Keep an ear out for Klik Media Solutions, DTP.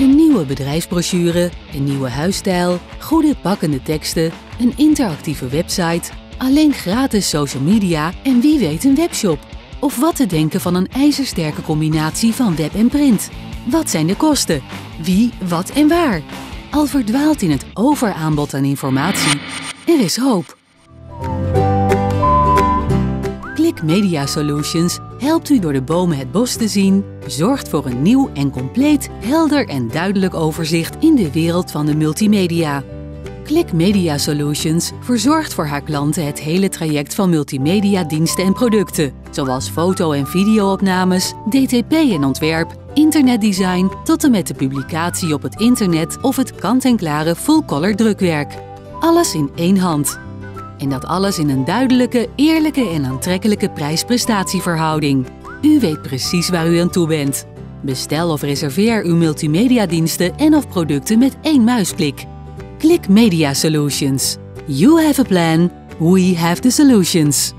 Een nieuwe bedrijfsbrochure, een nieuwe huisstijl, goede pakkende teksten, een interactieve website, alleen gratis social media en wie weet een webshop. Of wat te denken van een ijzersterke combinatie van web en print. Wat zijn de kosten? Wie, wat en waar? Al verdwaald in het overaanbod aan informatie, er is hoop. Klik Media Solutions helpt u door de bomen het bos te zien, zorgt voor een nieuw en compleet, helder en duidelijk overzicht in de wereld van de multimedia. Klik Media Solutions verzorgt voor haar klanten het hele traject van multimediadiensten en producten, zoals foto- en videoopnames, DTP en ontwerp, internetdesign tot en met de publicatie op het internet of het kant-en-klare full-color drukwerk. Alles in één hand. En dat alles in een duidelijke, eerlijke en aantrekkelijke prijs-prestatieverhouding. U weet precies waar u aan toe bent. Bestel of reserveer uw multimediadiensten en of producten met één muisklik. Klik Media Solutions. You have a plan, we have the solutions.